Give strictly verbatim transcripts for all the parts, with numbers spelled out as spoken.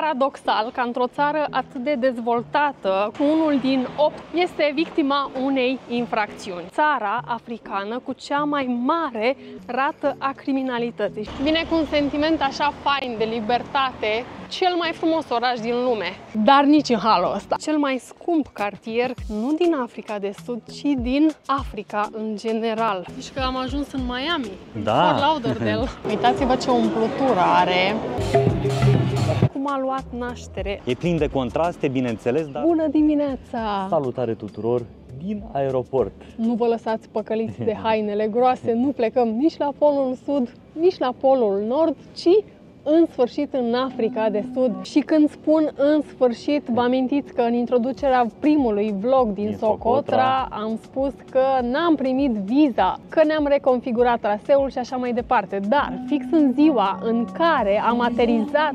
paradoxal ca într-o țară atât de dezvoltată, unul din opt este victima unei infracțiuni. Țara africană cu cea mai mare rată a criminalității. Vine cu un sentiment așa fain de libertate, cel mai frumos oraș din lume, dar nici în halul ăsta. Cel mai scump cartier, nu din Africa de Sud, ci din Africa în general. Și că am ajuns în Miami, da. Fort Lauderdale. Uitați-vă ce umplutură are. Cum a luat naștere. E plin de contraste, bineînțeles, dar... Bună dimineața! Salutare tuturor! Din aeroport. Nu vă lăsați păcăliți de hainele groase, nu plecăm nici la polul sud, nici la polul nord, ci în sfârșit în Africa de Sud. Și când spun în sfârșit, vă amintiți că în introducerea primului vlog din, din Socotra am spus că n-am primit viza, că ne-am reconfigurat traseul și așa mai departe. Dar fix în ziua în care am aterizat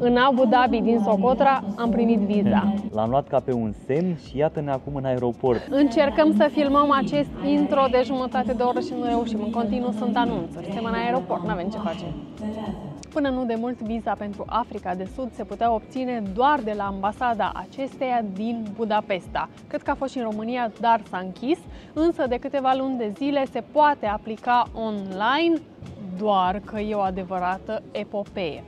în Abu Dhabi din Socotra, am primit viza. L-am luat ca pe un semn și iată-ne acum în aeroport. Încercăm să filmăm acest intro de jumătate de oră și nu reușim. În continuu sunt anunțuri. Suntem în aeroport, n-avem ce face. Până nu de mult, viza pentru Africa de Sud se putea obține doar de la ambasada acesteia din Budapesta. Cred că a fost și în România, dar s-a închis, însă de câteva luni de zile se poate aplica online, doar că e o adevărată epopee.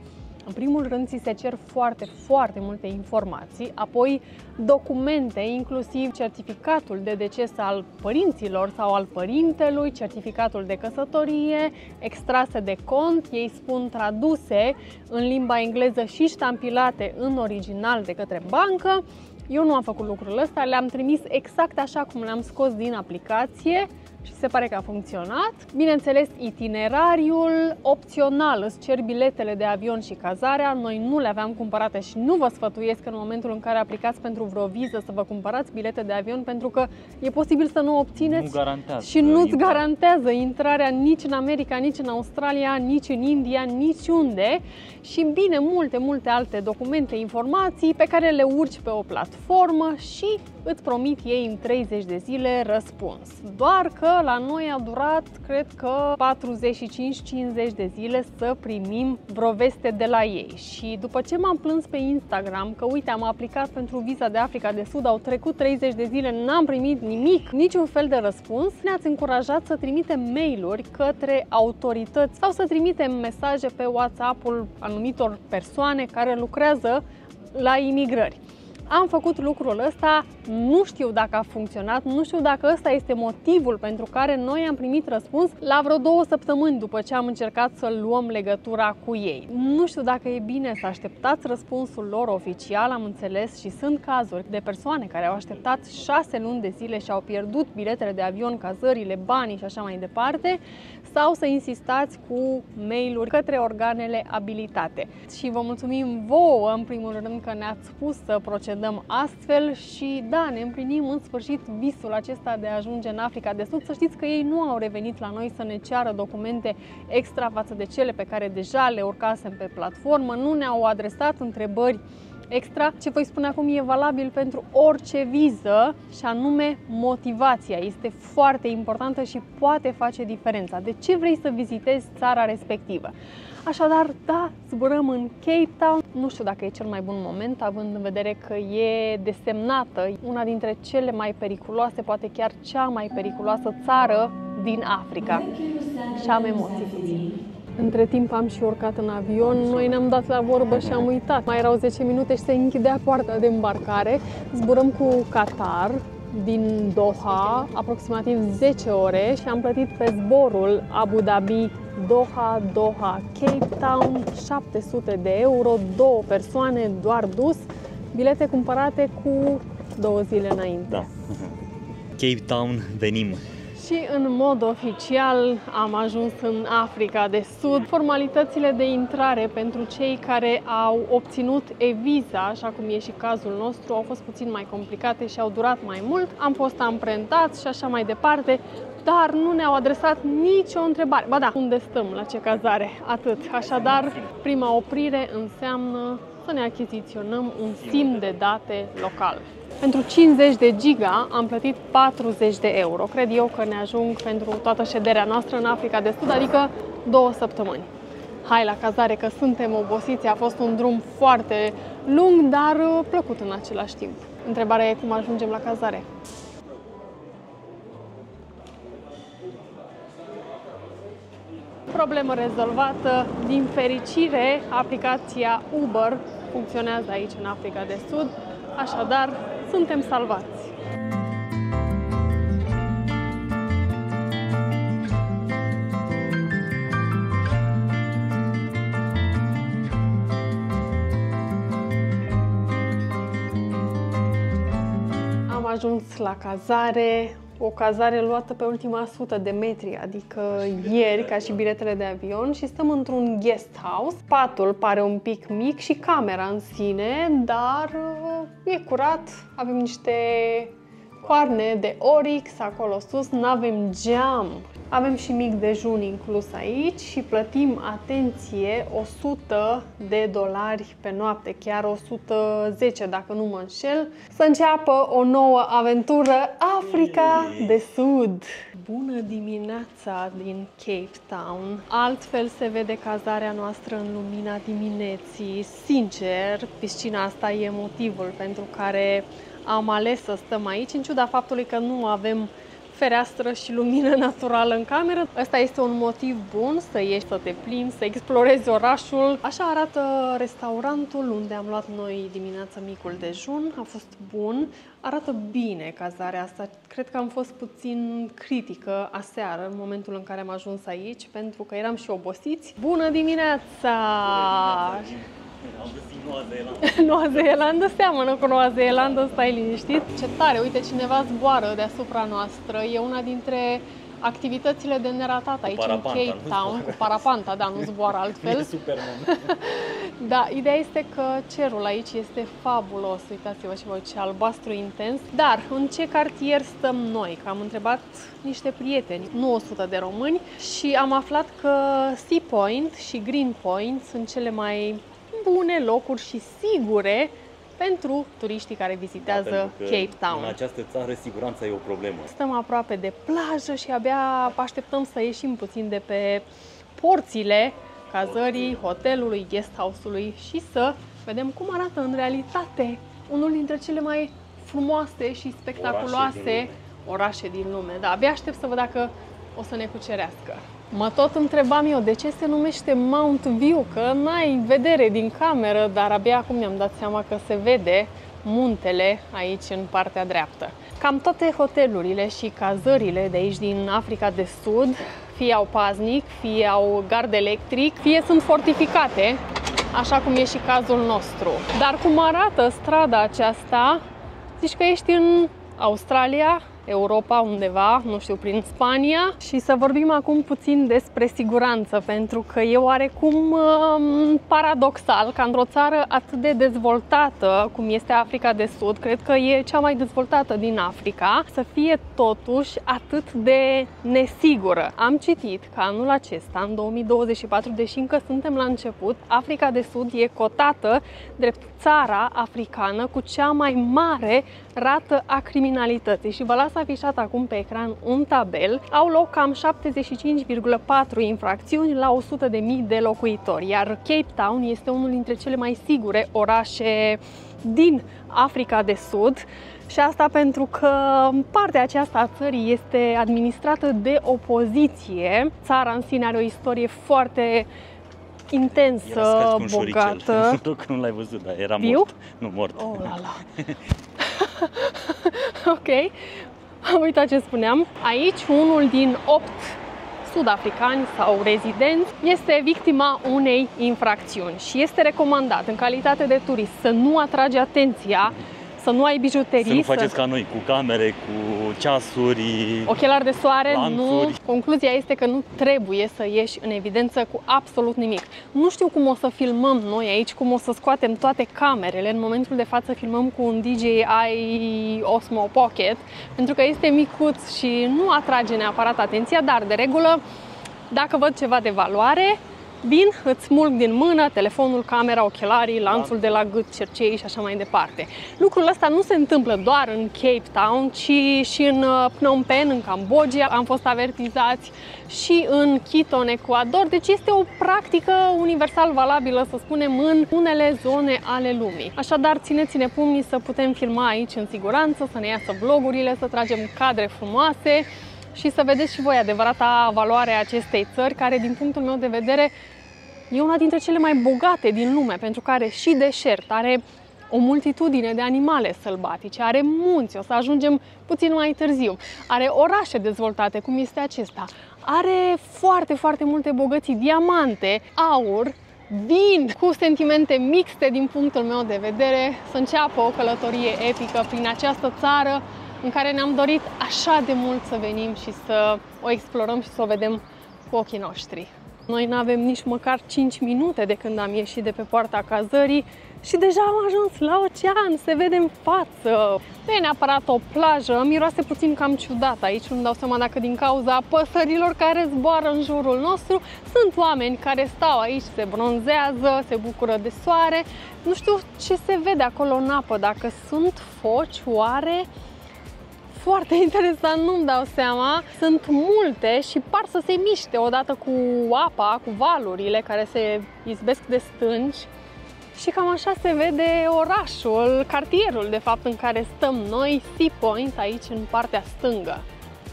În primul rând, ți se cer foarte, foarte multe informații, apoi documente, inclusiv certificatul de deces al părinților sau al părintelui, certificatul de căsătorie, extrase de cont, ei spun traduse în limba engleză și ștampilate în original de către bancă. Eu nu am făcut lucrul ăsta, le-am trimis exact așa cum le-am scos din aplicație. Și se pare că a funcționat. Bineînțeles, itinerariul opțional, îți cer biletele de avion și cazarea. Noi nu le aveam cumpărate și nu vă sfătuiesc în momentul în care aplicați pentru vreo viză să vă cumpărați bilete de avion, pentru că e posibil să nu obțineți nu și nu-ți garantează intrarea nici în America, nici în Australia, nici în India, niciunde. Și bine, multe, multe alte documente, informații pe care le urci pe o platformă și îți promit ei în treizeci de zile răspuns. Doar că la noi a durat, cred că, patruzeci și cinci cincizeci de zile să primim vreo veste de la ei. Și după ce m-am plâns pe Instagram că, uite, am aplicat pentru viza de Africa de Sud, au trecut treizeci de zile, n-am primit nimic, niciun fel de răspuns, ne-ați încurajat să trimitem mail-uri către autorități sau să trimitem mesaje pe WhatsApp-ul anumitor persoane care lucrează la imigrări. Am făcut lucrul ăsta, nu știu dacă a funcționat, nu știu dacă ăsta este motivul pentru care noi am primit răspuns la vreo două săptămâni după ce am încercat să luăm legătura cu ei. Nu știu dacă e bine să așteptați răspunsul lor oficial, am înțeles și sunt cazuri de persoane care au așteptat șase luni de zile și au pierdut biletele de avion, cazările, banii și așa mai departe, sau să insistați cu mail-uri către organele abilitate. Și vă mulțumim vouă, în primul rând, că ne-ați spus să procedăm dăm astfel și da, ne împlinim în sfârșit visul acesta de a ajunge în Africa de Sud. Să știți că ei nu au revenit la noi să ne ceară documente extra față de cele pe care deja le urcasem pe platformă, nu ne-au adresat întrebări extra. Ce voi spune acum e valabil pentru orice viză și anume motivația. Este foarte importantă și poate face diferența. De ce vrei să vizitezi țara respectivă? Așadar, da, zburăm în Cape Town. Nu știu dacă e cel mai bun moment, având în vedere că e desemnată una dintre cele mai periculoase, poate chiar cea mai periculoasă țară din Africa. Și am emoții puțin. Între timp am și urcat în avion, noi ne-am dat la vorbă și am uitat. Mai erau zece minute și se închidea poarta de îmbarcare. Zburăm cu Qatar din Doha, aproximativ zece ore și am plătit pe zborul Abu Dhabi Doha, Doha, Cape Town, șapte sute de euro, două persoane, doar dus, bilete cumpărate cu două zile înainte. Da. Cape Town, venim! Și în mod oficial am ajuns în Africa de Sud. Formalitățile de intrare pentru cei care au obținut e-viza, așa cum e și cazul nostru, au fost puțin mai complicate și au durat mai mult. Am fost amprentați și așa mai departe, dar nu ne-au adresat nicio întrebare. Ba da, unde stăm, la ce cazare, atât. Așadar, prima oprire înseamnă să ne achiziționăm un sim de date local. Pentru cincizeci de giga am plătit patruzeci de euro. Cred eu că ne ajung pentru toată șederea noastră în Africa de Sud, adică două săptămâni. hai la cazare că suntem obosiți. A fost un drum foarte lung, dar plăcut în același timp. Întrebarea e cum ajungem la cazare. Problemă rezolvată. Din fericire, aplicația Uber funcționează aici în Africa de Sud, așadar suntem salvați. Am ajuns la cazare. O cazare luată pe ultima sută de metri, adică ieri, ca și biletele de avion, și stăm într-un guest house. Patul pare un pic mic și camera în sine, dar e curat. Avem niște coarne de orix acolo sus, n-avem geam. Avem și mic dejun inclus aici și plătim, atenție, o sută de dolari pe noapte, chiar o sută zece dacă nu mă înșel. Să înceapă o nouă aventură, Africa de Sud! Bună dimineața din Cape Town! Altfel se vede cazarea noastră în lumina dimineții. Sincer, piscina asta e motivul pentru care am ales să stăm aici, în ciuda faptului că nu avem fereastră și lumină naturală în cameră. Ăsta este un motiv bun să ieși, să te plimbi, să explorezi orașul. Așa arată restaurantul unde am luat noi dimineața micul dejun. A fost bun. Arată bine cazarea asta. Cred că am fost puțin critică aseară, în momentul în care am ajuns aici, pentru că eram și obosiți. Bună dimineața! Am găsit Noua Zeelandă. Noua Zeelandă seamănă cu Noua Zeelandă, stai liniștit. Ce tare, uite, cineva zboară deasupra noastră. E una dintre activitățile de neratat aici în Cape Town. Cu parapanta, da, nu zboară altfel. Superman. Da, ideea este că cerul aici este fabulos. Uitați-vă și voi ce albastru intens. Dar în ce cartier stăm noi? Că am întrebat niște prieteni, nu o sută de români, și am aflat că Sea Point și Green Point sunt cele mai bune locuri și sigure pentru turiștii care vizitează da, Cape Town. În această țară siguranța e o problemă. Stăm aproape de plajă și abia așteptăm să ieșim puțin de pe porțile cazării, hotelului, guest house-ului și să vedem cum arată în realitate unul dintre cele mai frumoase și spectaculoase orașe din lume. Orașe din lume. Da, abia aștept să văd dacă o să ne cucerească. Mă tot întrebam eu de ce se numește Mount View, că n-ai vedere din cameră, dar abia acum mi-am dat seama că se vede muntele aici în partea dreaptă. Cam toate hotelurile și cazările de aici din Africa de Sud fie au paznic, fie au gard electric, fie sunt fortificate, așa cum e și cazul nostru. Dar cum arată strada aceasta, zici că ești în Australia, Europa undeva, nu știu, prin Spania. Și să vorbim acum puțin despre siguranță, pentru că e oarecum paradoxal că într-o țară atât de dezvoltată cum este Africa de Sud, cred că e cea mai dezvoltată din Africa, să fie totuși atât de nesigură. Am citit că anul acesta, în două mii douăzeci și patru, deși încă suntem la început, Africa de Sud e cotată drept țara africană cu cea mai mare rată a criminalității și vă las afișat acum pe ecran un tabel. Au loc cam șaptezeci și cinci virgulă patru infracțiuni la o sută de mii de locuitori, iar Cape Town este unul dintre cele mai sigure orașe din Africa de Sud. Și asta pentru că partea aceasta a țării este administrată de opoziție. Țara în sine are o istorie foarte intensă, bogată. Nu, nu l-ai văzut, dar era Viu? mort. Nu, mort. Oh, la, la. Ok, am uitat ce spuneam. Aici, unul din opt sud-africani sau rezidenți este victima unei infracțiuni și este recomandat, în calitate de turist, să nu atragi atenția, să nu ai bijuterii. Să nu faceți să... ca noi, cu camere, cu ceasuri, ochelari de soare, lanțuri. Nu. Concluzia este că nu trebuie să ieși în evidență cu absolut nimic. Nu știu cum o să filmăm noi aici, cum o să scoatem toate camerele. În momentul de față filmăm cu un D J I Osmo Pocket, pentru că este micuț și nu atrage neapărat atenția, dar de regulă, dacă văd ceva de valoare, Bin, îți smulg din mână telefonul, camera, ochelarii, lanțul de la gât, cercei și așa mai departe. Lucrul ăsta nu se întâmplă doar în Cape Town, ci și în Phnom Penh, în Cambodgia, am fost avertizați, și în Quito, în Ecuador. Deci este o practică universal valabilă, să spunem, în unele zone ale lumii. Așadar, țineți-ne pumnii să putem filma aici în siguranță, să ne iasă vlogurile, să tragem cadre frumoase și să vedeți și voi adevărata valoare a acestei țări, care, din punctul meu de vedere, e una dintre cele mai bogate din lume, pentru că are și deșert, are o multitudine de animale sălbatice, are munți, o să ajungem puțin mai târziu, are orașe dezvoltate, cum este acesta, are foarte, foarte multe bogății, diamante, aur, vin, cu sentimente mixte din punctul meu de vedere, să înceapă o călătorie epică prin această țară în care ne-am dorit așa de mult să venim și să o explorăm și să o vedem cu ochii noștri. Noi nu avem nici măcar cinci minute de când am ieșit de pe poarta cazării și deja am ajuns la ocean, se vede în față. Nu e neapărat o plajă, miroase puțin cam ciudat aici, nu-mi dau seama dacă din cauza păsărilor care zboară în jurul nostru. Sunt oameni care stau aici, se bronzează, se bucură de soare. Nu știu ce se vede acolo în apă, dacă sunt foci, oare? Foarte interesant, nu-mi dau seama. Sunt multe și par să se miște odată cu apa, cu valurile care se izbesc de stânci. Și cam așa se vede orașul, cartierul de fapt în care stăm noi, Sea Point, aici în partea stângă.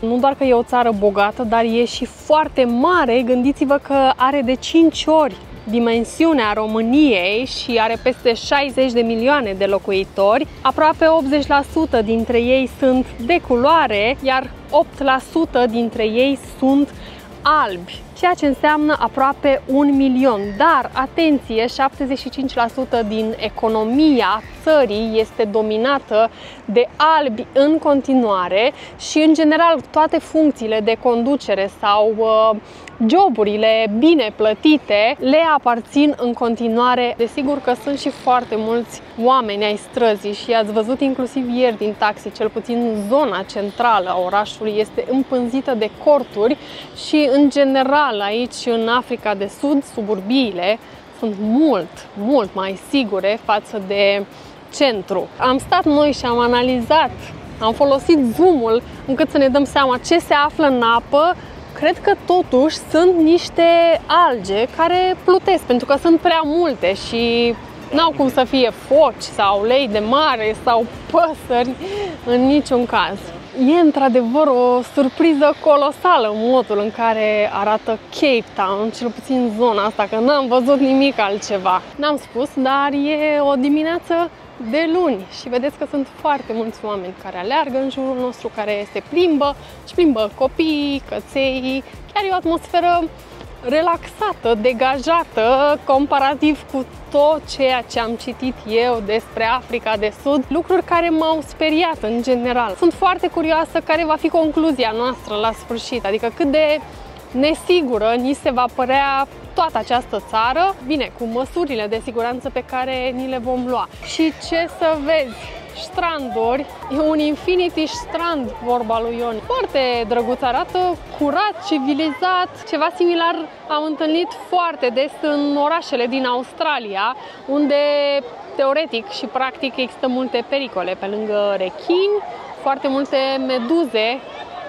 Nu doar că e o țară bogată, dar e și foarte mare. Gândiți-vă că are de cinci ori dimensiunea României și are peste șaizeci de milioane de locuitori. Aproape optzeci la sută dintre ei sunt de culoare, iar opt la sută dintre ei sunt albi, ceea ce înseamnă aproape un milion. Dar, atenție, șaptezeci și cinci la sută din economia țării este dominată de albi în continuare și, în general, toate funcțiile de conducere sau uh, joburile bine plătite le aparțin în continuare. Desigur că sunt și foarte mulți oameni ai străzii și ați văzut inclusiv ieri din taxi, cel puțin zona centrală a orașului este împânzită de corturi și, în general, aici, în Africa de Sud, suburbiile sunt mult, mult mai sigure față de centru. Am stat noi și am analizat, am folosit zoom-ul încât să ne dăm seama ce se află în apă. Cred că totuși sunt niște alge care plutesc, pentru că sunt prea multe și n-au cum să fie foci sau lei de mare sau păsări în niciun caz. E într-adevăr o surpriză colosală modul în care arată Cape Town, cel puțin zona asta, că n-am văzut nimic altceva. N-am spus, dar e o dimineață de luni și vedeți că sunt foarte mulți oameni care aleargă în jurul nostru, care se plimbă, își plimbă copiii, căței, chiar e o atmosferă relaxată, degajată, comparativ cu tot ceea ce am citit eu despre Africa de Sud, lucruri care m-au speriat în general. Sunt foarte curioasă care va fi concluzia noastră la sfârșit, adică cât de nesigură ni se va părea toată această țară, bine, cu măsurile de siguranță pe care ni le vom lua. Și ce să vezi? Stranduri, e un infinity strand, vorba lui Ion. Foarte drăguț arată, curat, civilizat. Ceva similar am întâlnit foarte des în orașele din Australia, unde teoretic și practic există multe pericole, pe lângă rechini, foarte multe meduze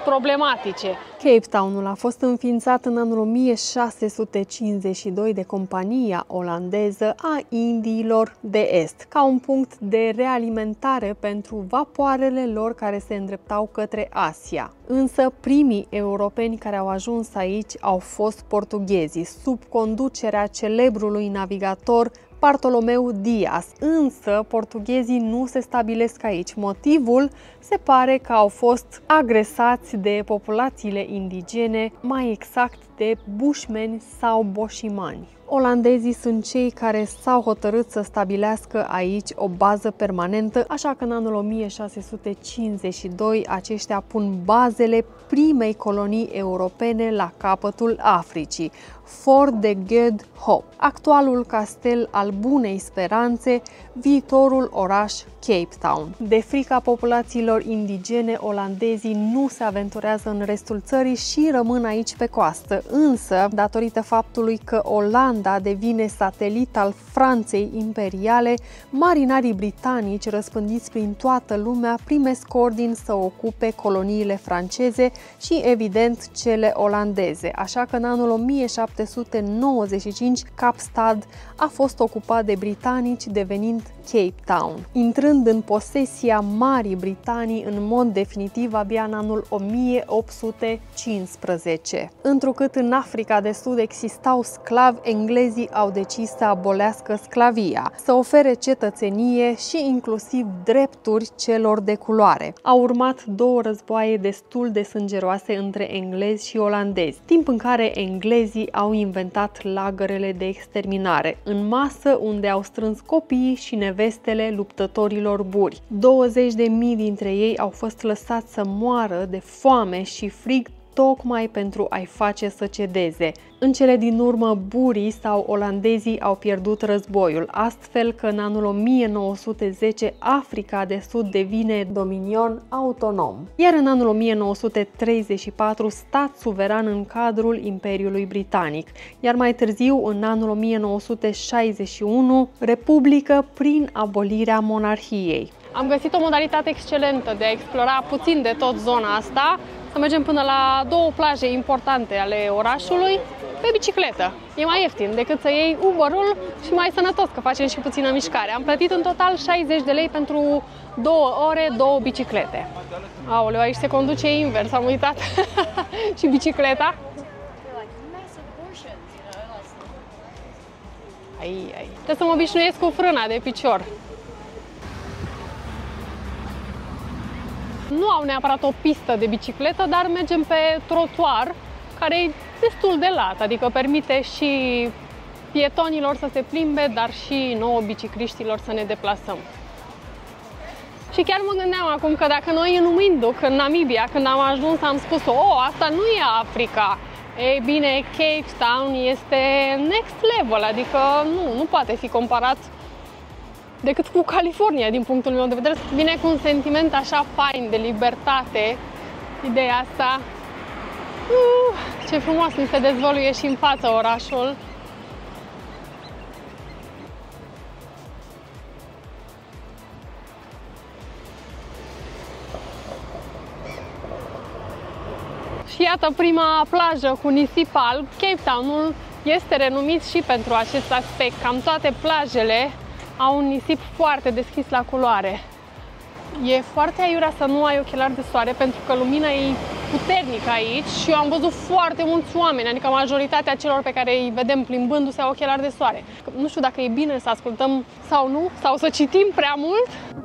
problematice. Cape Town-ul a fost înființat în anul o mie șase sute cincizeci și doi de compania olandeză a Indiilor de Est, ca un punct de realimentare pentru vapoarele lor care se îndreptau către Asia. Însă primii europeni care au ajuns aici au fost portughezii, sub conducerea celebrului navigator Bartolomeu Dias, însă portughezii nu se stabilesc aici. Motivul se pare că au fost agresați de populațiile indigene, mai exact de bushmeni sau boșimani. Olandezii sunt cei care s-au hotărât să stabilească aici o bază permanentă, așa că în anul o mie șase sute cincizeci și doi aceștia pun bazele primei colonii europene la capătul Africii, Fort de Good Hope, actualul castel al Bunei Speranțe, viitorul oraș Cape Town. De frica populațiilor indigene, olandezii nu se aventurează în restul țării și rămân aici pe coastă. Însă, datorită faptului că Olanda devine satelit al Franței imperiale, marinarii britanici răspândiți prin toată lumea primesc ordin să ocupe coloniile franceze și, evident, cele olandeze. Așa că în anul o mie șapte sute nouăzeci și cinci, Kapstad a fost ocupat de britanici, devenind Cape Town, intrând în posesia Marii Britanii în mod definitiv abia în anul o mie opt sute cincisprezece. Întrucât în Africa de Sud existau sclavi, englezii au decis să abolească sclavia, să ofere cetățenie și inclusiv drepturi celor de culoare. Au urmat două războaie destul de sângeroase între englezi și olandezi, timp în care englezii au inventat lagărele de exterminare în masă, unde au strâns copiii și nevestele luptătorilor buri. douăzeci de mii dintre ei au fost lăsați să moară de foame și frig tocmai pentru a-i face să cedeze. În cele din urmă, burii sau olandezii au pierdut războiul, astfel că în anul o mie nouă sute zece Africa de Sud devine dominion autonom, iar în anul o mie nouă sute treizeci și patru stat suveran în cadrul Imperiului Britanic, iar mai târziu, în anul o mie nouă sute șaizeci și unu, Republică prin abolirea monarhiei. Am găsit o modalitate excelentă de a explora puțin de tot zona asta, să mergem până la două plaje importante ale orașului pe bicicletă. E mai ieftin decât să iei Uber-ul și mai sănătos, că facem și puțină mișcare. Am plătit în total șaizeci de lei pentru două ore, două biciclete. Aoleu, aici se conduce invers, am uitat. Și bicicleta. Ai, ai. Trebuie să mă obișnuiesc cu frâna de picior. Nu au neapărat o pistă de bicicletă, dar mergem pe trotuar, care e destul de lat, adică permite și pietonilor să se plimbe, dar și nouă bicicliștilor să ne deplasăm. Și chiar mă gândeam acum că dacă noi în Windhoek, în Namibia, când am ajuns, am spus o, oh, asta nu e Africa. Ei bine, Cape Town este next level, adică nu, nu poate fi comparat decât cu California, din punctul meu de vedere. Vine cu un sentiment așa fain de libertate, ideea asta. Uh, ce frumos mi se dezvăluie și în față orașul. Și iată prima plajă cu nisip alb. Cape Town-ul este renumit și pentru acest aspect. Cam toate plajele au un nisip foarte deschis la culoare. E foarte aiurea să nu ai ochelari de soare, pentru că lumina e puternică aici și eu am văzut foarte mulți oameni, adică majoritatea celor pe care îi vedem plimbându-se au ochelari de soare. Nu știu dacă e bine să ascultăm sau nu, sau să citim prea mult.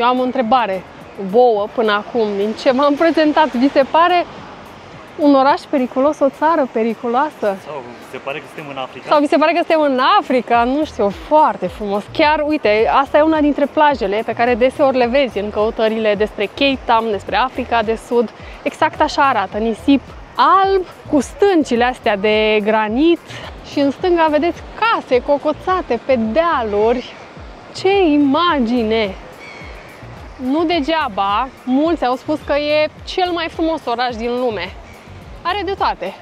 Eu am o întrebare vouă până acum, din ce m-am prezentat. Vi se pare un oraș periculos, o țară periculoasă? Sau vi se pare că suntem în Africa? Sau vi se pare că suntem în Africa? Nu știu, foarte frumos. Chiar, uite, asta e una dintre plajele pe care deseori le vezi în căutările despre Cape Town, despre Africa de Sud. Exact așa arată, nisip alb, cu stâncile astea de granit. Și în stânga vedeți case cocoțate pe dealuri. Ce imagine! Nu degeaba, mulți au spus că e cel mai frumos oraș din lume. Are de toate.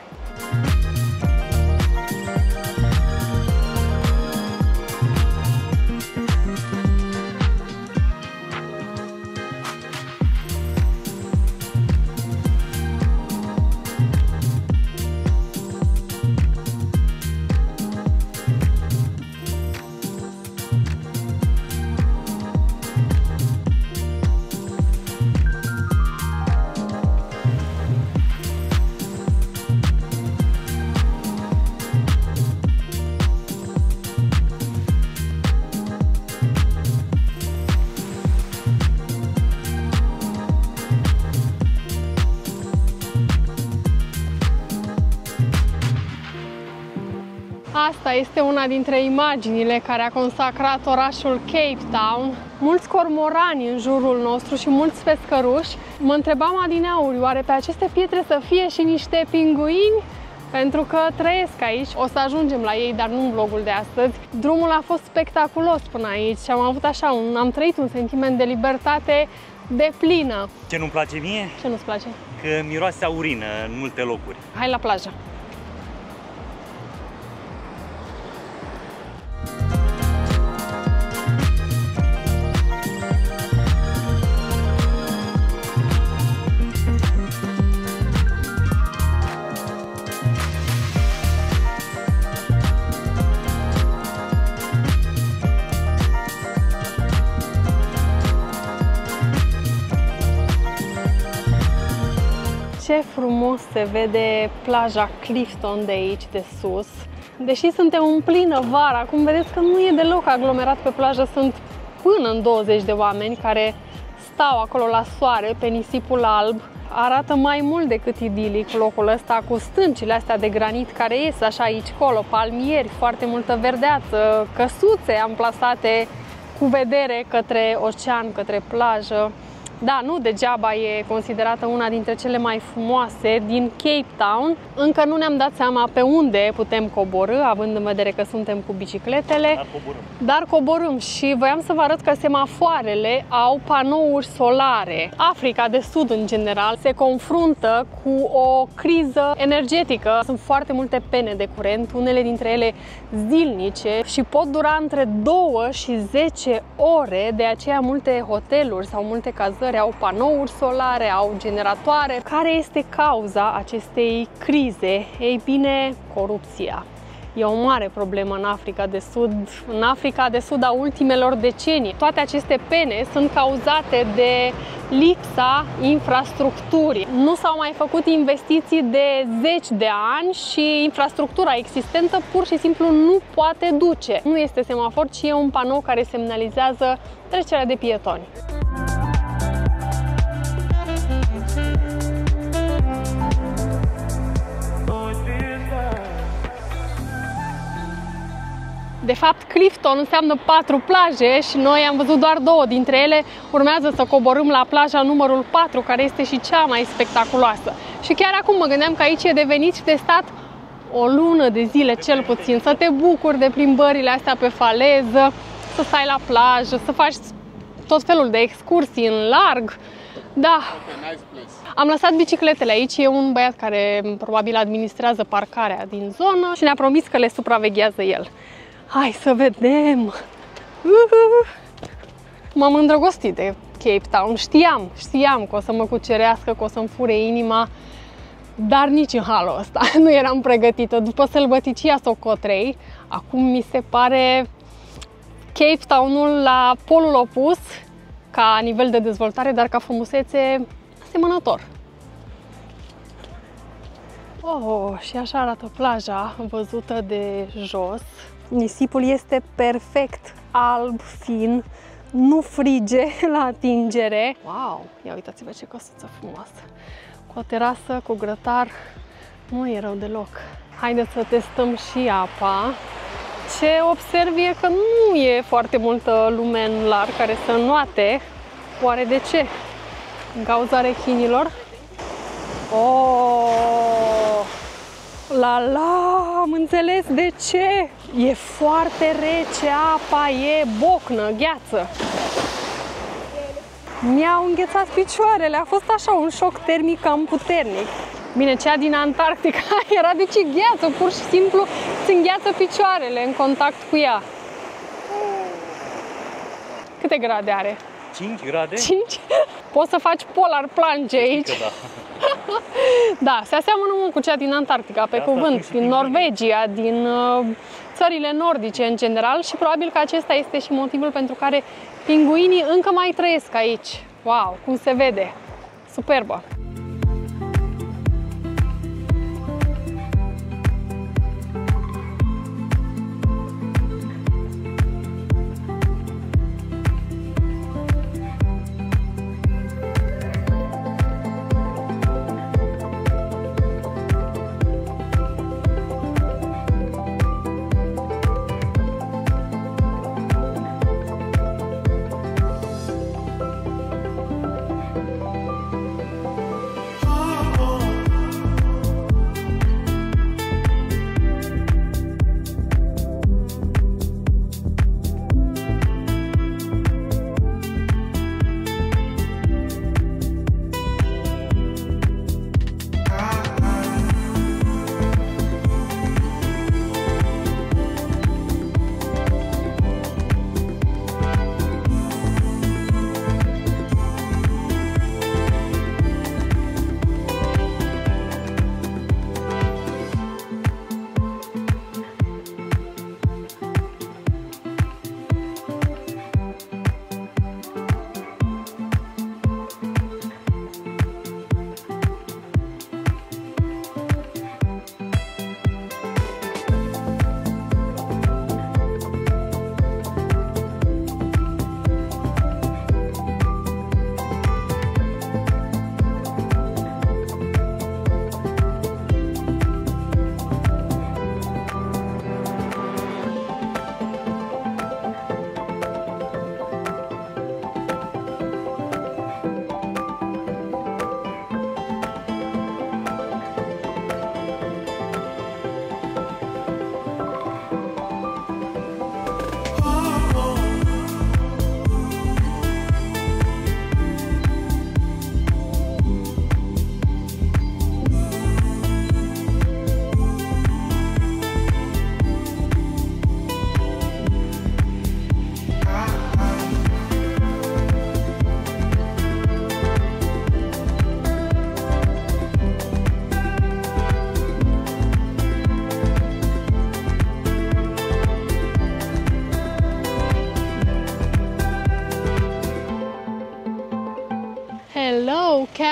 Asta este una dintre imaginile care a consacrat orașul Cape Town. Mulți cormorani în jurul nostru și mulți pescăruși. Mă întrebam adineauri, oare pe aceste pietre să fie și niște pinguini? Pentru că trăiesc aici, o să ajungem la ei, dar nu în vlogul de astăzi. Drumul a fost spectaculos până aici și am avut așa, un, am trăit un sentiment de libertate deplină. Ce nu-mi place mie? Ce nu-ți place? Că miroase a urină în multe locuri. Hai la plajă! Ce frumos se vede plaja Clifton de aici, de sus. Deși suntem în plină vară, acum vedeți că nu e deloc aglomerat pe plajă, sunt până în douăzeci de oameni care stau acolo la soare, pe nisipul alb. Arată mai mult decât idilic locul ăsta, cu stâncile astea de granit care ies așa aici-colo, palmieri, foarte multă verdeață, căsuțe amplasate cu vedere către ocean, către plajă. Da, nu degeaba e considerată una dintre cele mai frumoase din Cape Town. Încă nu ne-am dat seama pe unde putem coborî, având în vedere că suntem cu bicicletele. Dar coborâm. Dar coborâm și voiam să vă arăt că semafoarele au panouri solare. Africa de Sud, în general, se confruntă cu o criză energetică. Sunt foarte multe pene de curent, unele dintre ele zilnice și pot dura între două și zece ore. De aceea multe hoteluri sau multe cazări au panouri solare, au generatoare. Care este cauza acestei crize? Ei bine, corupția. E o mare problemă în Africa de Sud, în Africa de Sud a ultimelor decenii. Toate aceste pene sunt cauzate de lipsa infrastructurii. Nu s-au mai făcut investiții de zeci de ani și infrastructura existentă pur și simplu nu poate duce. Nu este semafor, ci e un panou care semnalizează trecerea de pietoni. De fapt, Clifton înseamnă patru plaje și noi am văzut doar două dintre ele. Urmează să coborâm la plaja numărul patru, care este și cea mai spectaculoasă. Și chiar acum mă gândeam că aici e de venit și de stat o lună de zile, cel puțin, să te bucuri de plimbările astea pe faleză, să stai la plajă, să faci tot felul de excursii în larg. Da. Am lăsat bicicletele aici, e un băiat care probabil administrează parcarea din zonă și ne-a promis că le supraveghează el. Hai să vedem! Uhuh. M-am îndrăgostit de Cape Town. Știam, știam că o să mă cucerească, că o să-mi fure inima, dar nici în halul ăsta nu eram pregătită. După sălbăticia Socotrei, acum mi se pare Cape Town-ul la polul opus, ca nivel de dezvoltare, dar ca frumusețe asemănător. Oh, și așa arată plaja văzută de jos. Nisipul este perfect, alb, fin, nu frige la atingere. Wow! Ia uitați-vă ce căsuță frumoasă! Cu o terasă, cu grătar, nu e rău deloc. Haideți să testăm și apa. Ce observ e că nu e foarte multă lume în larg care să înoate. Oare de ce? În cauza rechinilor? Oh! La la, am înțeles de ce! E foarte rece, apa e bocnă, gheață. Mi-au înghețat picioarele, a fost așa un șoc termic cam puternic. Bine, cea din Antarctica era de ce gheață, pur și simplu îți îngheață picioarele în contact cu ea. Câte grade are? cinci grade? cinci? Poți să faci polar plunge aici. Da. Da, se aseamănă mult cu cea din Antarctica, pe cuvânt, din Norvegia, din uh, țările nordice în general și probabil că acesta este și motivul pentru care pinguinii încă mai trăiesc aici. Wow, cum se vede! Superbă!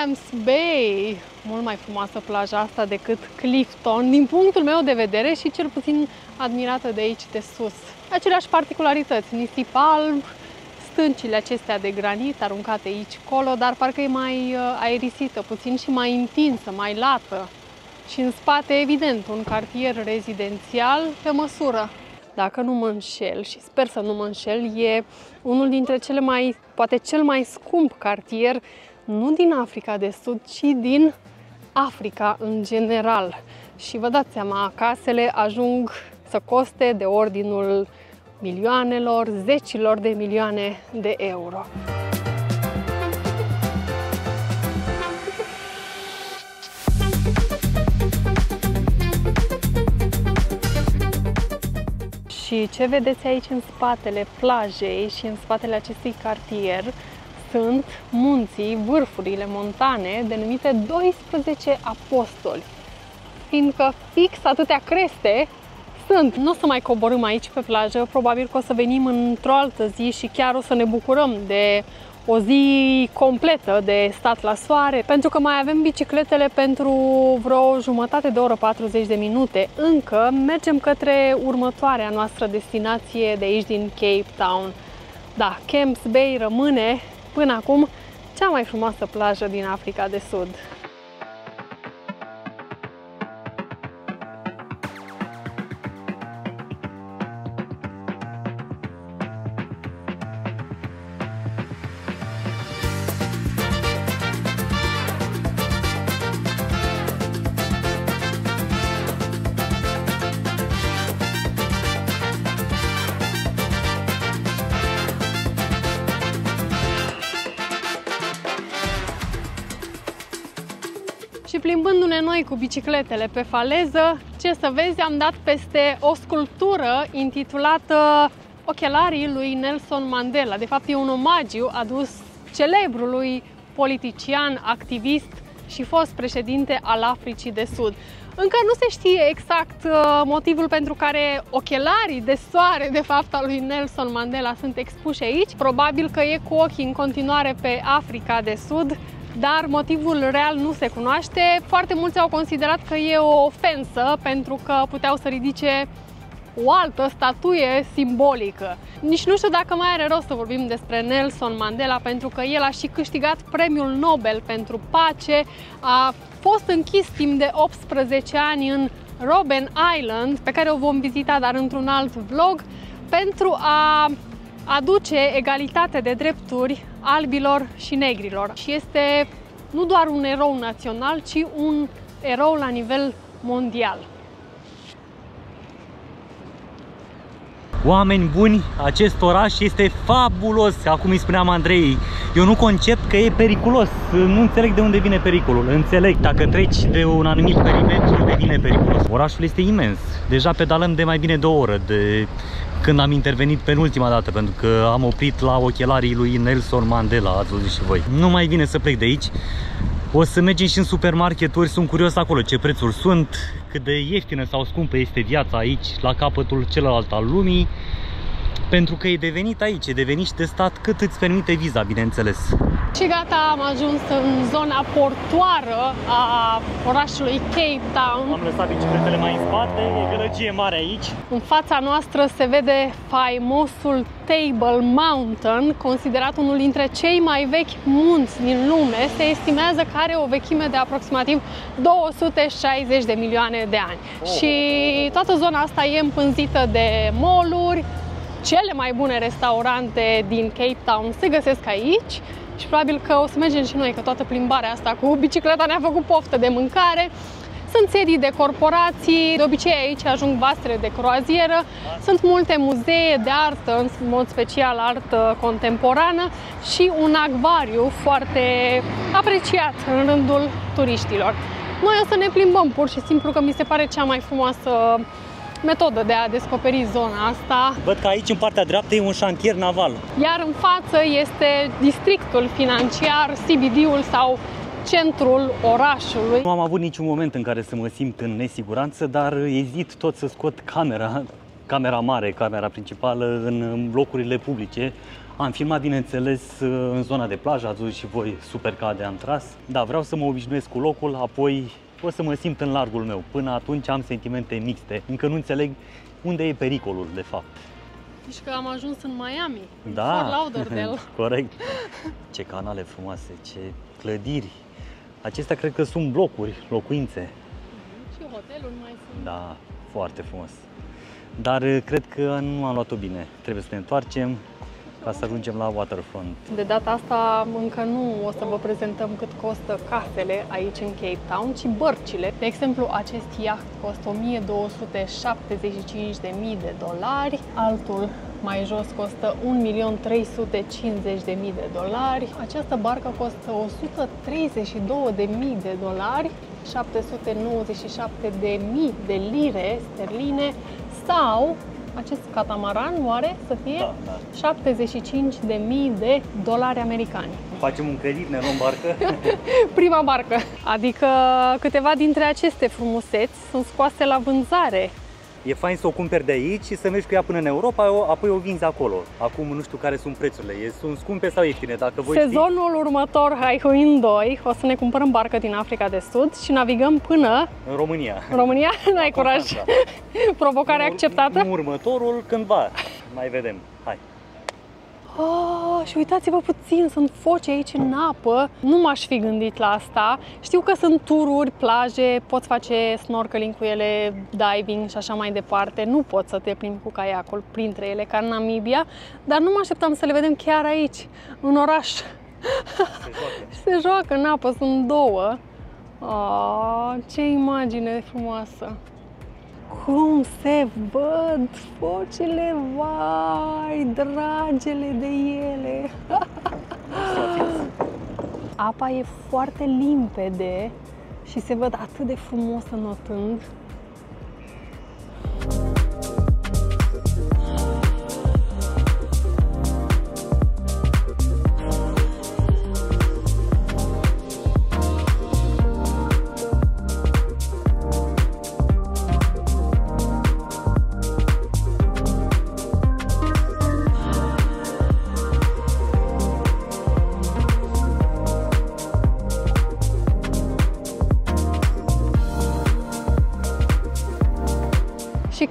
Camps Bay, mult mai frumoasă plaja asta decât Clifton, din punctul meu de vedere și cel puțin admirată de aici de sus. Aceleași particularități, nisip alb, stâncile acestea de granit aruncate aici-colo, dar parcă e mai aerisită puțin și mai întinsă, mai lată. Și în spate, evident, un cartier rezidențial pe măsură. Dacă nu mă înșel, și sper să nu mă înșel, e unul dintre cele mai, poate cel mai scump cartier, nu din Africa de Sud, ci din Africa în general. Și vă dați seama, casele ajung să coste de ordinul milioanelor, zecilor de milioane de euro. Și ce vedeți aici în spatele plajei și în spatele acestui cartier sunt munții, vârfurile montane, denumite doisprezece apostoli, fiindcă fix atâtea creste sunt. Nu o să mai coborâm aici pe plajă, probabil că o să venim într-o altă zi și chiar o să ne bucurăm de o zi completă de stat la soare, pentru că mai avem bicicletele pentru vreo jumătate de oră, patruzeci de minute încă. Mergem către următoarea noastră destinație de aici din Cape Town. Da, Camps Bay rămâne până acum cea mai frumoasă plajă din Africa de Sud. Și plimbându-ne noi cu bicicletele pe faleză, ce să vezi, am dat peste o sculptură intitulată Ochelarii lui Nelson Mandela. De fapt, e un omagiu adus celebrului politician, activist și fost președinte al Africii de Sud. Încă nu se știe exact motivul pentru care ochelarii de soare, de fapt, al lui Nelson Mandela sunt expuși aici. Probabil că e cu ochii în continuare pe Africa de Sud, dar motivul real nu se cunoaște. Foarte mulți au considerat că e o ofensă pentru că puteau să ridice o altă statuie simbolică. Nici nu știu dacă mai are rost să vorbim despre Nelson Mandela, pentru că el a și câștigat premiul Nobel pentru pace, a fost închis timp de optsprezece ani în Robben Island, pe care o vom vizita, dar într-un alt vlog, pentru a aduce egalitate de drepturi albilor și negrilor. Și este nu doar un erou național, ci un erou la nivel mondial. Oameni buni, acest oraș este fabulos. Acum îi spuneam Andrei, eu nu concep că e periculos. Nu înțeleg de unde vine pericolul. Înțeleg, dacă treci de un anumit perimetru, devine periculos. Orașul este imens. Deja pedalăm de mai bine de o oră de când am intervenit penultima dată, pentru că am oprit la ochelarii lui Nelson Mandela, ați văzut și voi. Nu mai vine să plec de aici. O să mergem și în supermarketuri, sunt curios acolo ce prețuri sunt, cât de ieftină sau scumpă este viața aici, la capătul celălalt al lumii, pentru că e devenit aici, e devenit de stat cât îți permite viza, bineînțeles. Și gata, am ajuns în zona portoară a orașului Cape Town. Am lăsat bicicletele mai în spate, e gălăgie mare aici. În fața noastră se vede faimosul Table Mountain, considerat unul dintre cei mai vechi munți din lume. Se estimează că are o vechime de aproximativ două sute șaizeci de milioane de ani. Oh. Și toată zona asta e împânzită de mall-uri. Cele mai bune restaurante din Cape Town se găsesc aici. Și probabil că o să mergem și noi, că toată plimbarea asta cu bicicleta ne-a făcut poftă de mâncare. Sunt sedii de corporații, de obicei aici ajung vasele de croazieră, sunt multe muzee de artă, în mod special artă contemporană, și un acvariu foarte apreciat în rândul turiștilor. Noi o să ne plimbăm pur și simplu, că mi se pare cea mai frumoasă metodă de a descoperi zona asta. Văd că aici, în partea dreaptă, e un șantier naval. Iar în față este districtul financiar, C B D-ul sau centrul orașului. Nu am avut niciun moment în care să mă simt în nesiguranță, dar ezit tot să scot camera, camera mare, camera principală, în locurile publice. Am filmat, bineînțeles, în zona de plajă, ați văzut și voi super cade am tras. Da, vreau să mă obișnuiesc cu locul, apoi o să mă simt în largul meu. Până atunci am sentimente mixte, încă nu înțeleg unde e pericolul, de fapt. Și că am ajuns în Miami, da, în Fort Lauderdale. Corect. Ce canale frumoase, ce clădiri. Acestea cred că sunt blocuri, locuințe. Și hotelul mai sunt. Da, foarte frumos. Dar cred că nu am luat-o bine. Trebuie să ne întoarcem ca să ajungem la waterfront. De data asta încă nu o să vă prezentăm cât costă casele aici în Cape Town, ci bărcile. De exemplu, acest iaht costă o mie două sute șaptezeci și cinci de mii de dolari, altul mai jos costă un milion trei sute cincizeci de mii de dolari, această barcă costă o sută treizeci și două de mii de dolari, șapte sute nouăzeci și șapte de mii de lire sterline sau acest catamaran oare să fie da, da. șaptezeci și cinci de mii de dolari americani. Facem un credit, ne luăm barcă. Prima barcă. Adică câteva dintre aceste frumuseți sunt scoase la vânzare. E fain să o cumperi de aici și să mergi cu ea până în Europa, apoi o vinzi acolo. Acum nu știu care sunt prețurile, sunt scumpe sau ieftine, dacă voi știți. Sezonul următor, Haihuin doi, o să ne cumpărăm barcă din Africa de Sud și navigăm până... În România. În România? Nu ai curaj. Provocarea acceptată? În următorul cândva. Mai vedem. Hai. Oh, și uitați-vă puțin, sunt foci aici în apă. Nu m-aș fi gândit la asta. Știu că sunt tururi, plaje, poți face snorkeling cu ele, diving și așa mai departe. Nu poți să te plimbi cu caiacul printre ele, ca în Namibia. Dar nu mă așteptam să le vedem chiar aici, în oraș. Se joacă, Se joacă în apă, sunt două. Oh, ce imagine frumoasă! Cum se văd focile, vai, dragele de ele! Apa e foarte limpede și se văd atât de frumos înotând.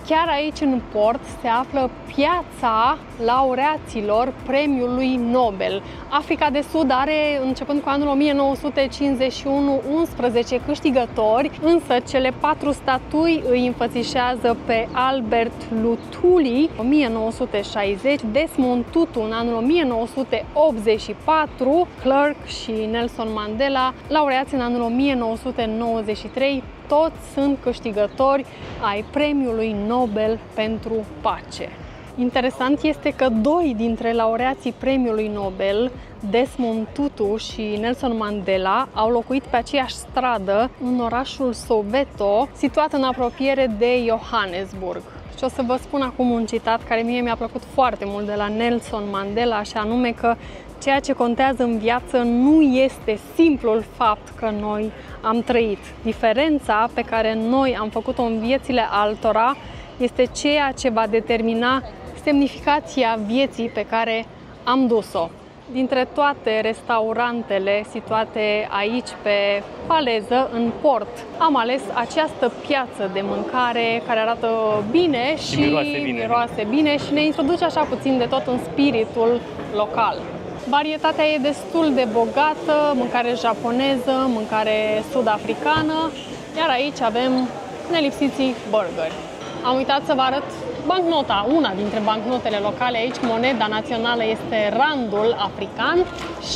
Chiar aici, în port, se află piața laureaților Premiului Nobel. Africa de Sud are, începând cu anul o mie nouă sute cincizeci și unu, unsprezece câștigători, însă cele patru statui îi înfățișează pe Albert Lutuli, o mie nouă sute șaizeci, Desmond Tutu în anul o mie nouă sute optzeci și patru, Clark și Nelson Mandela, laureați în anul o mie nouă sute nouăzeci și trei, toți sunt câștigători ai Premiului Nobel pentru Pace. Interesant este că doi dintre laureații Premiului Nobel, Desmond Tutu și Nelson Mandela, au locuit pe aceeași stradă în orașul Soweto, situat în apropiere de Johannesburg. Și o să vă spun acum un citat care mie mi-a plăcut foarte mult de la Nelson Mandela, și anume că ceea ce contează în viață nu este simplul fapt că noi am trăit. Diferența pe care noi am făcut-o în viețile altora este ceea ce va determina semnificația vieții pe care am dus-o. Dintre toate restaurantele situate aici pe faleză, în port, am ales această piață de mâncare care arată bine și, și miroase, bine. miroase bine și ne introduce așa puțin de tot în spiritul local. Varietatea e destul de bogată, mâncare japoneză, mâncare sud-africană, iar aici avem nelipsiții burgeri. Am uitat să vă arăt bancnota, una dintre bancnotele locale aici, moneda națională este randul african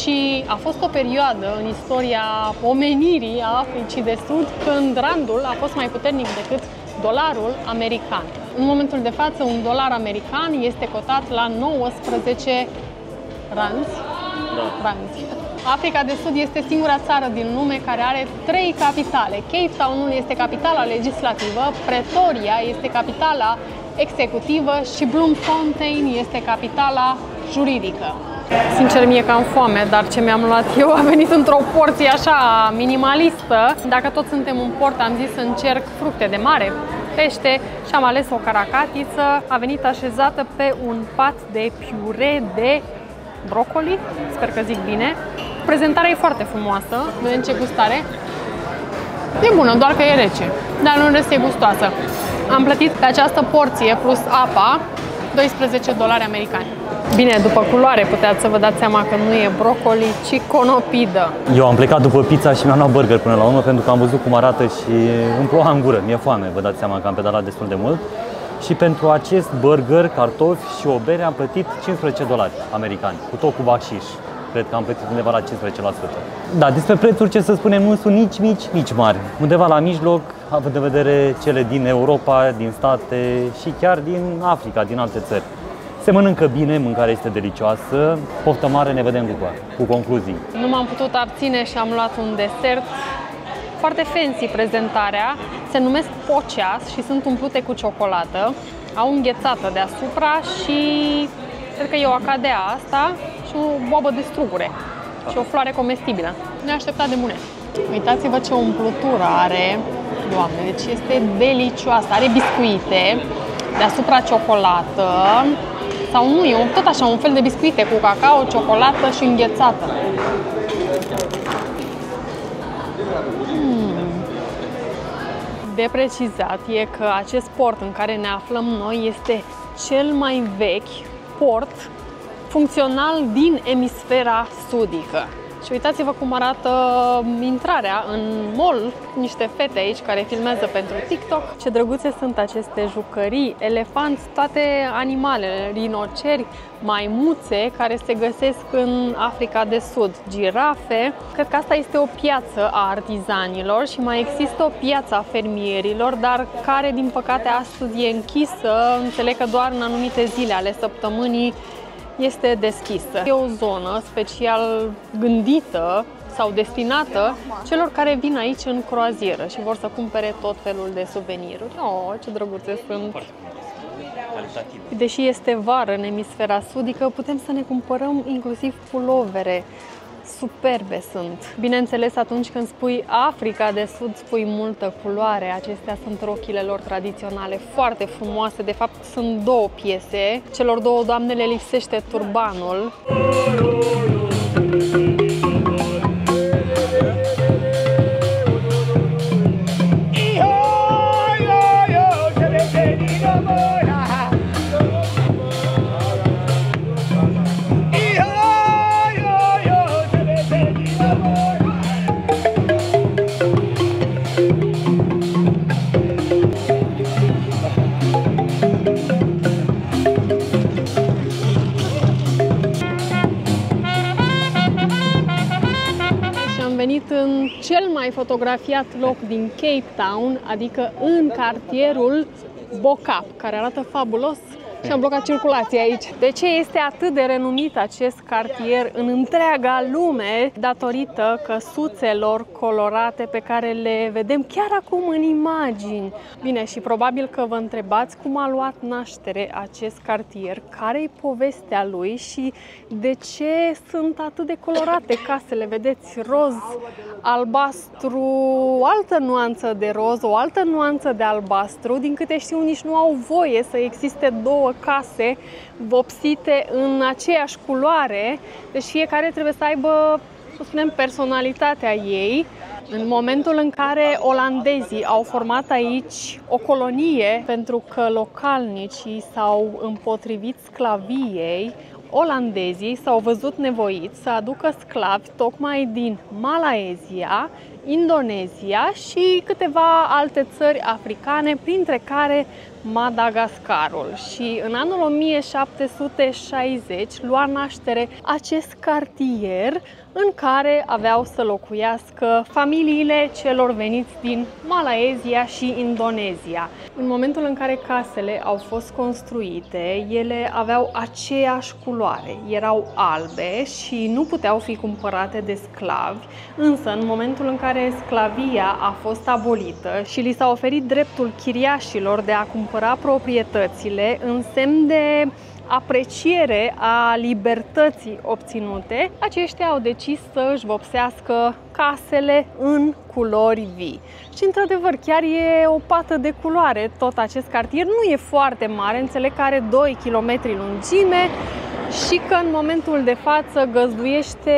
și a fost o perioadă în istoria omenirii a Africii de Sud când randul a fost mai puternic decât dolarul american. În momentul de față, un dolar american este cotat la nouăsprezece ranzi. Da. ranzi. Africa de Sud este singura țară din lume care are trei capitale. Cape Town este capitala legislativă, Pretoria este capitala executivă și Bloemfontein este capitala juridică. Sincer, mie că am foame, dar ce mi-am luat eu a venit într-o porție așa minimalistă. Dacă tot suntem în port, am zis să încerc fructe de mare, pește și am ales o caracatiță. A venit așezată pe un pat de piure de broccoli, sper că zic bine. Prezentarea e foarte frumoasă, vedem ce gustare. E bună, doar că e rece, dar în rest e gustoasă. Am plătit pe această porție plus apa doisprezece dolari americani. Bine, după culoare puteați să vă dați seama că nu e broccoli, ci conopidă. Eu am plecat după pizza și mi-am luat burger până la urmă, pentru că am văzut cum arată și îmi ploua în gură, mi-e foame, vă dați seama că am pedalat destul de mult. Și pentru acest burger, cartofi și o bere am plătit cincisprezece dolari americani, cu tot cu baxiș. Cred că am plătit undeva la cincisprezece la sută. Da, despre prețuri, ce să spunem, nu sunt nici mici, nici mari. Undeva la mijloc, având în vedere cele din Europa, din state și chiar din Africa, din alte țări. Se mănâncă bine, mâncarea este delicioasă. Poftă mare, ne vedem după, cu concluzii. Nu m-am putut abține și am luat un desert. Foarte fancy prezentarea. Se numesc pochas și sunt umplute cu ciocolată. Au înghețată deasupra și cred că e o acadea asta și o boabă de strugure și o floare comestibilă. Neașteptat de bune. Uitați-vă ce umplutură are, Doamne, deci este delicioasă. Are biscuite, deasupra ciocolată, sau nu, e tot așa un fel de biscuite cu cacao, ciocolată și înghețată. Mm. De precizat e că acest port în care ne aflăm noi este cel mai vechi port funcțional din emisfera sudică. Și uitați-vă cum arată intrarea în mall. Niște fete aici care filmează pentru TikTok. Ce drăguțe sunt aceste jucării, elefanți, toate animalele, rinoceri, maimuțe care se găsesc în Africa de Sud, girafe. Cred că asta este o piață a artizanilor și mai există o piață a fermierilor, dar care din păcate astăzi e închisă, înțeleg că doar în anumite zile ale săptămânii este deschisă. E o zonă special gândită sau destinată celor care vin aici în croazieră și vor să cumpere tot felul de suveniruri. Oh, ce drăguțe sunt! Deși este vară în emisfera sudică, putem să ne cumpărăm inclusiv pulovere. Superbe sunt! Bineînțeles, atunci când spui Africa de Sud, spui multă culoare. Acestea sunt rochile lor tradiționale, foarte frumoase. De fapt, sunt două piese. Celor două doamne le lipsește turbanul. În cel mai fotografiat loc din Cape Town, adică în cartierul Bo-Kaap, care arată fabulos și am blocat circulația aici. De ce este atât de renumit acest cartier în întreaga lume? Datorită căsuțelor colorate pe care le vedem chiar acum în imagini. Bine, și probabil că vă întrebați cum a luat naștere acest cartier, care-i povestea lui și de ce sunt atât de colorate casele. Vedeți, roz, albastru, o altă nuanță de roz, o altă nuanță de albastru. Din câte știu, nici nu au voie să existe două case vopsite în aceeași culoare, deci fiecare trebuie să aibă, să spunem, personalitatea ei. În momentul în care olandezii au format aici o colonie, pentru că localnicii s-au împotrivit sclaviei, olandezii s-au văzut nevoiți să aducă sclavi tocmai din Malaezia, Indonezia și câteva alte țări africane, printre care Madagascarul. Și în anul o mie șapte sute șaizeci lua naștere acest cartier în care aveau să locuiască familiile celor veniți din Malaezia și Indonezia. În momentul în care casele au fost construite, ele aveau aceeași culoare, erau albe și nu puteau fi cumpărate de sclavi, însă în momentul în care sclavia a fost abolită și li s-a oferit dreptul chiriașilor de a cumpăra proprietățile în semn de apreciere a libertății obținute, aceștia au decis să își vopsească casele în culori vii. Și într-adevăr, chiar e o pată de culoare tot acest cartier. Nu e foarte mare, înțeleg că are doi kilometri lungime și că în momentul de față găzduiește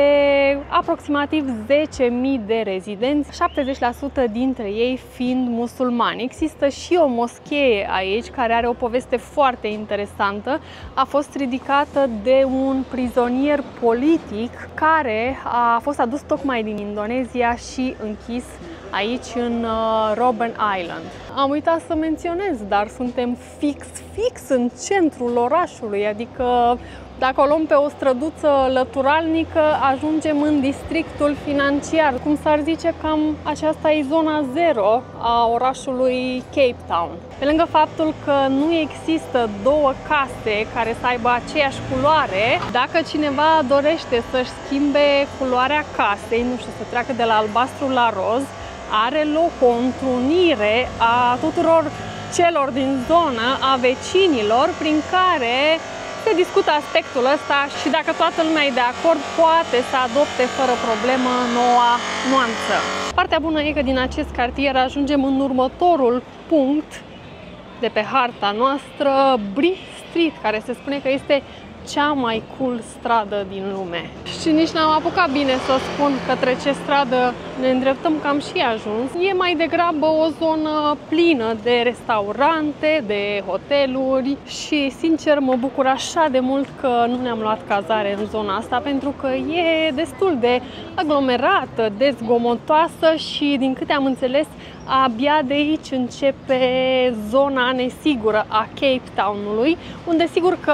aproximativ zece mii de rezidenți, șaptezeci la sută dintre ei fiind musulmani. Există și o moschee aici care are o poveste foarte interesantă. A fost ridicată de un prizonier politic care a fost adus tocmai din Indonezia și închis aici în Robben Island. Am uitat să menționez, dar suntem fix, fix în centrul orașului, adică dacă o luăm pe o străduță lăturalnică, ajungem în districtul financiar. Cum s-ar zice, cam aceasta e zona zero a orașului Cape Town. Pe lângă faptul că nu există două case care să aibă aceeași culoare, dacă cineva dorește să-și schimbe culoarea casei, nu știu, să treacă de la albastru la roz, are loc o întrunire a tuturor celor din zonă, a vecinilor, prin care se discută aspectul ăsta și dacă toată lumea e de acord, poate să adopte fără problemă noua nuanță. Partea bună e că din acest cartier ajungem în următorul punct de pe harta noastră, Bridge Street, care se spune că este cea mai cool stradă din lume. Și nici n-am apucat bine să spun către ce stradă ne îndreptăm, că am și ajuns. E mai degrabă o zonă plină de restaurante, de hoteluri și, sincer, mă bucur așa de mult că nu ne-am luat cazare în zona asta, pentru că e destul de aglomerată, de zgomotoasă și, din câte am înțeles, abia de aici începe zona nesigură a Cape Town-ului, unde sigur că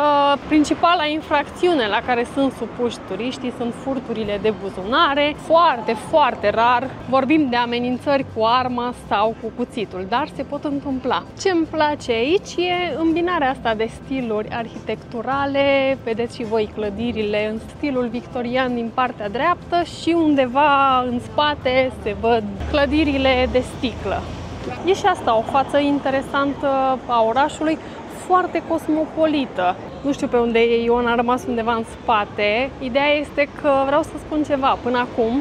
principala infracțiune la care sunt supuși turiștii sunt furturile de buzunare. Foarte, foarte rar vorbim de amenințări cu arma sau cu cuțitul, dar se pot întâmpla. Ce îmi place aici e îmbinarea asta de stiluri arhitecturale, vedeți și voi clădirile în stilul victorian din partea dreaptă și undeva în spate se văd clădirile de stic. E și asta o față interesantă a orașului, foarte cosmopolită. Nu știu pe unde e Ion, a rămas undeva în spate. Ideea este că vreau să spun ceva. Până acum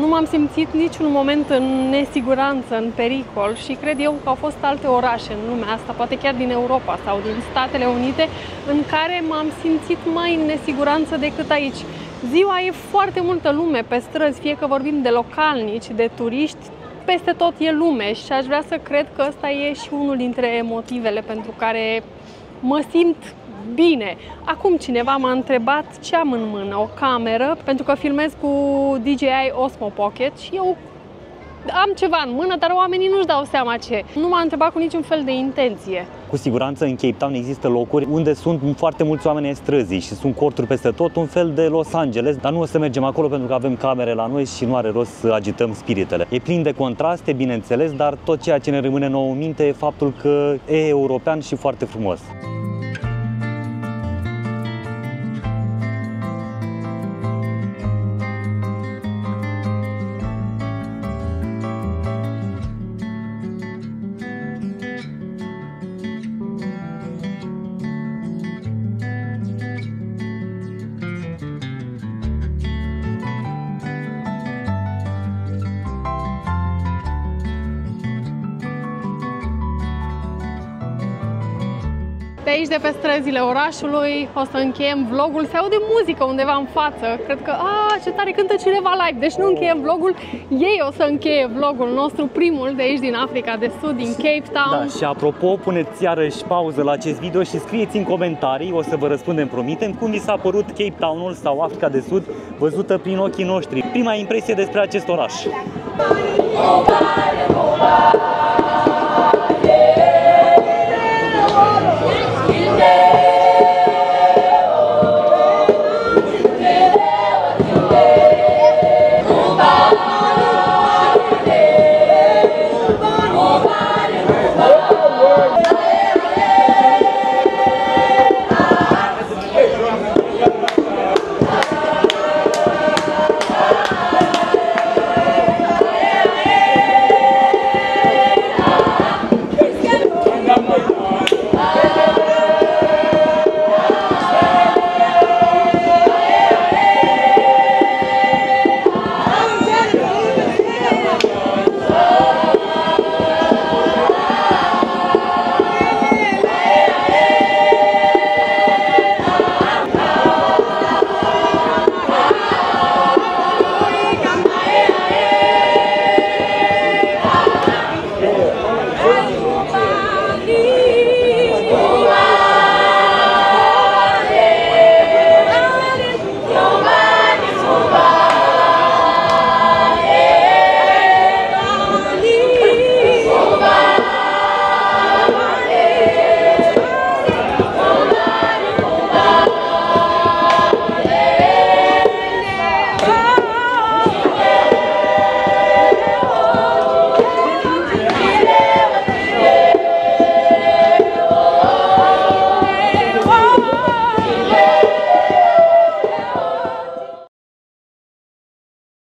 nu m-am simțit niciun moment în nesiguranță, în pericol și cred eu că au fost alte orașe în lumea asta, poate chiar din Europa sau din Statele Unite, în care m-am simțit mai în nesiguranță decât aici. Ziua e foarte multă lume pe străzi, fie că vorbim de localnici, de turiști, peste tot e lume și aș vrea să cred că ăsta e și unul dintre motivele pentru care mă simt bine. Acum cineva m-a întrebat ce am în mână, o cameră, pentru că filmez cu D J I Osmo Pocket și eu am ceva în mână, dar oamenii nu-și dau seama ce. Nu m-a întrebat cu niciun fel de intenție. Cu siguranță în Cape Town există locuri unde sunt foarte mulți oameni ai străzii și sunt corturi peste tot, un fel de Los Angeles, dar nu o să mergem acolo pentru că avem camere la noi și nu are rost să agităm spiritele. E plin de contraste, bineînțeles, dar tot ceea ce ne rămâne nouă în minte e faptul că e european și foarte frumos. De aici, de pe străzile orașului, o să încheiem vlogul. Se aude muzică undeva în față. Cred că, a, ce tare cântă cineva live. Deci nu încheiem vlogul. Ei o să încheie vlogul nostru, primul de aici din Africa de Sud, din Cape Town. Da, și apropo, puneți iarăși pauză la acest video și scrieți în comentarii, o să vă răspundem, promitem, cum vi s-a părut Cape Town-ul sau Africa de Sud văzută prin ochii noștri. Prima impresie despre acest oraș.